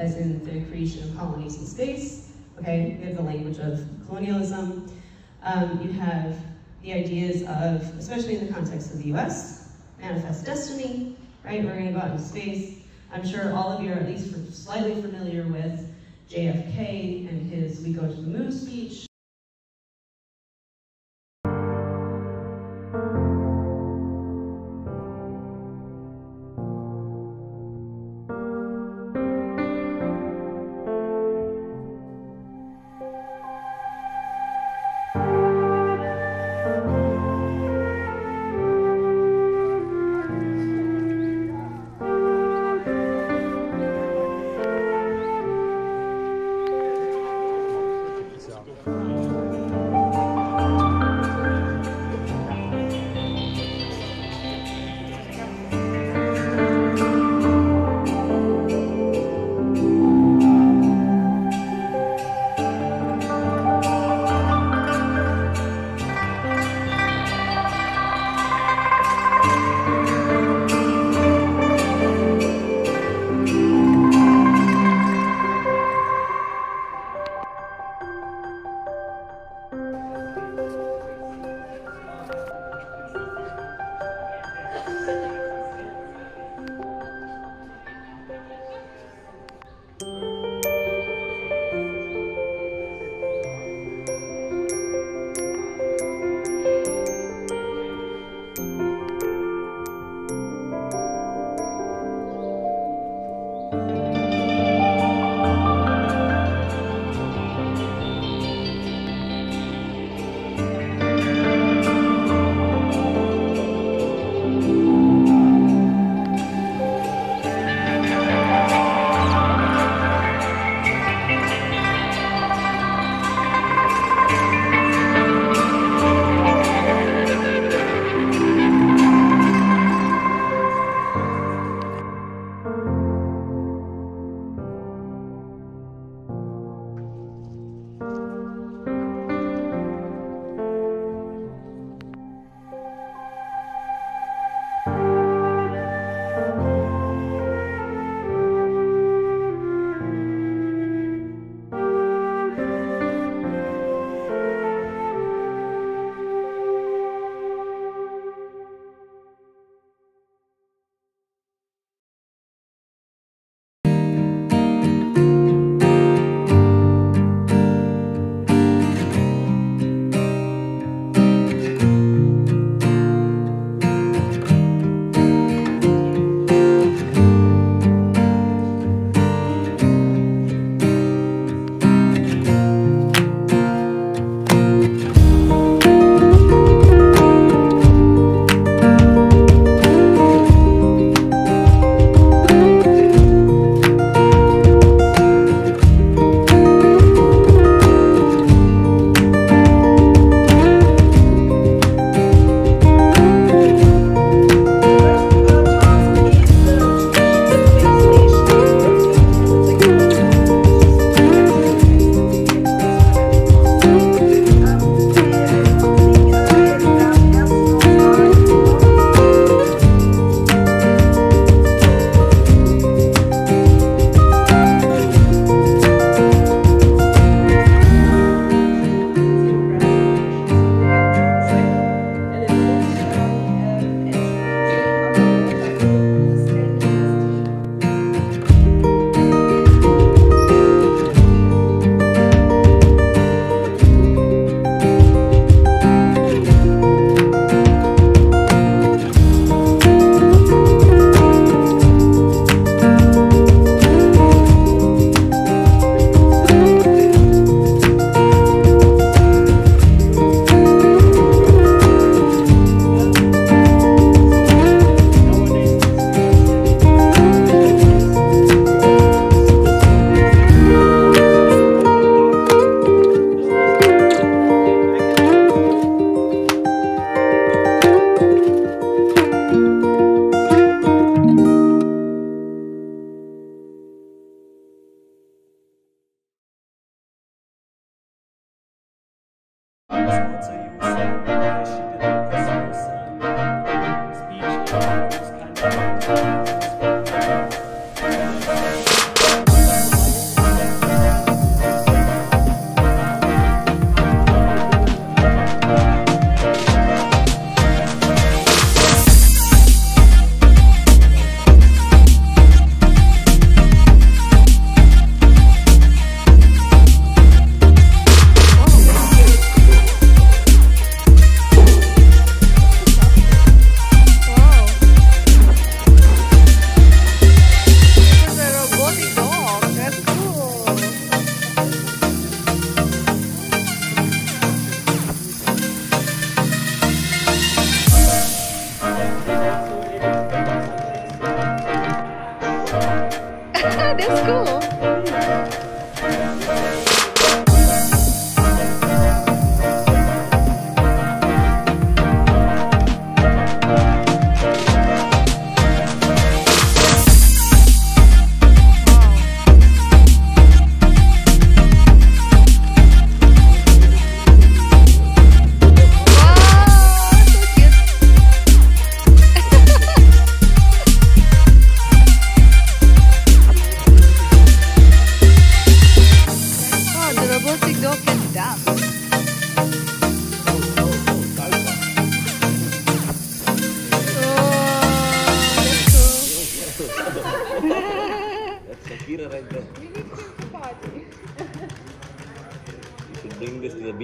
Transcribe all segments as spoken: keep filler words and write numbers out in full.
as in the creation of colonies in space. Okay, you have the language of colonialism. Um, you have the ideas of, especially in the context of the U S, manifest destiny, right? We're gonna go out into space. I'm sure all of you are at least slightly familiar with J F K and his "We Go to the Moon" speech. Wow.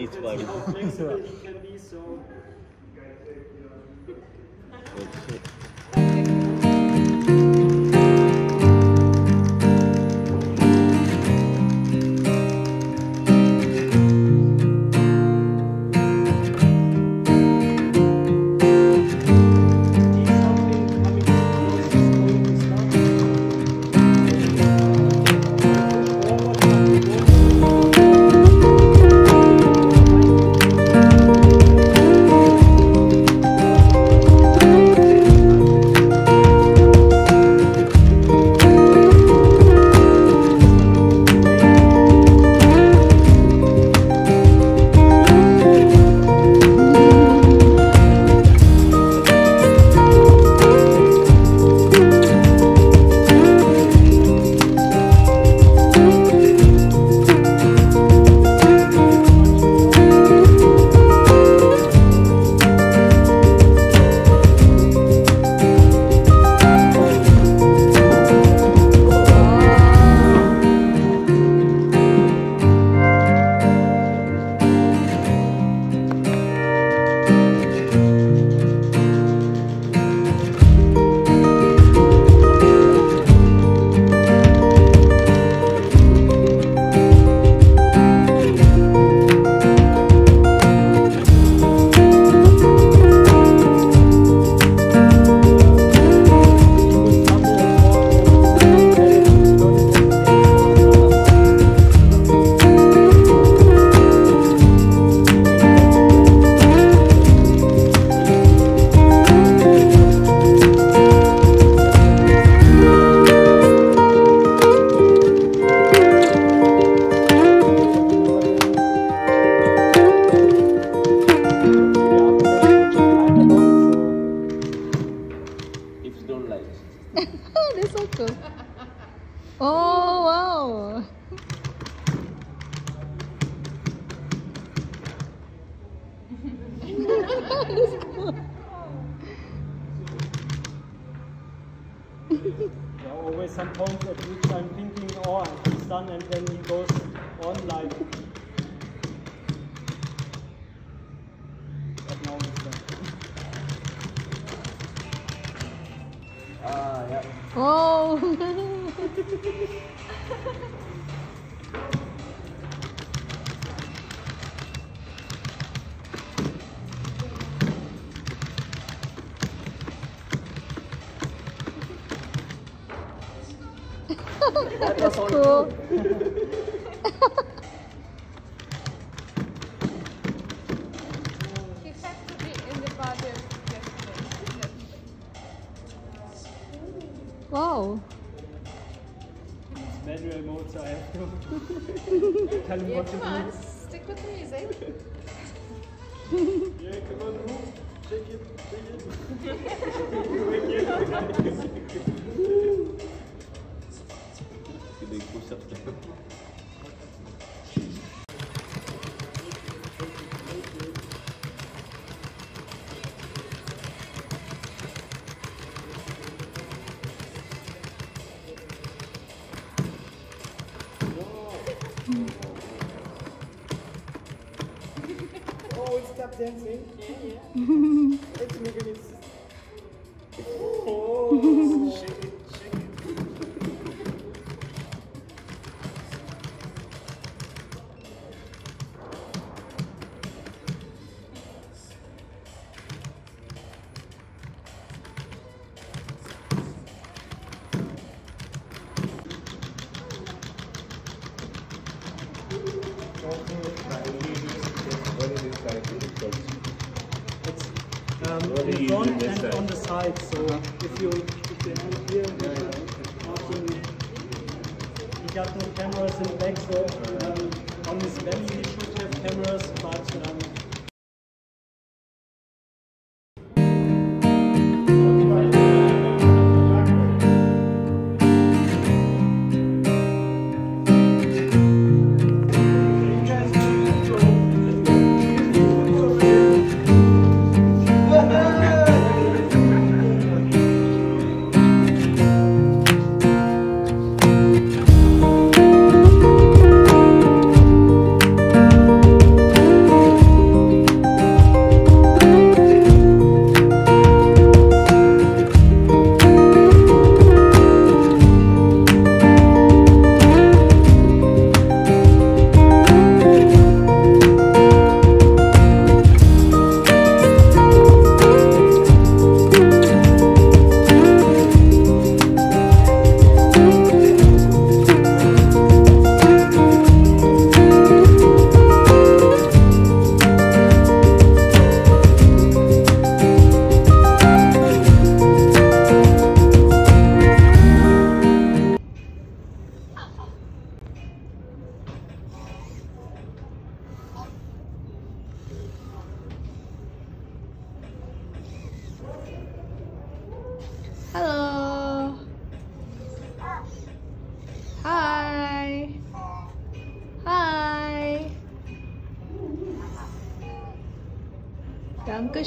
it's like complex it can be, so oh wow! That's cool. There are always some points at which I'm thinking, oh, it's done, and then he goes on like. But now it's done. Ah, yeah. Oh. That was cool. He has to be in the body yesterday. Wow. Manual mode, so I have to tell him yeah, what to do. Come on, stick with me, Zane. Yeah, come on, move. Shake it, shake it. You're doing push-ups now. Dancing. Yeah, yeah. Let's make it. Oh, shake it, shake it. It's um, in front and side. On the side, so if you move here, he got no cameras in the back, so um, on this belly he should have cameras, but um,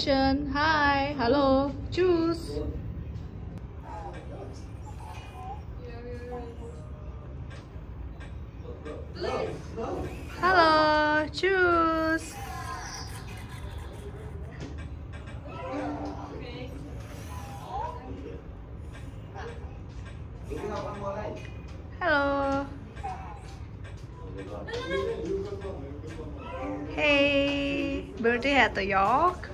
conversation. Hi, hello, choose. Hello, choose. Hello. Hey, Bertie had the York.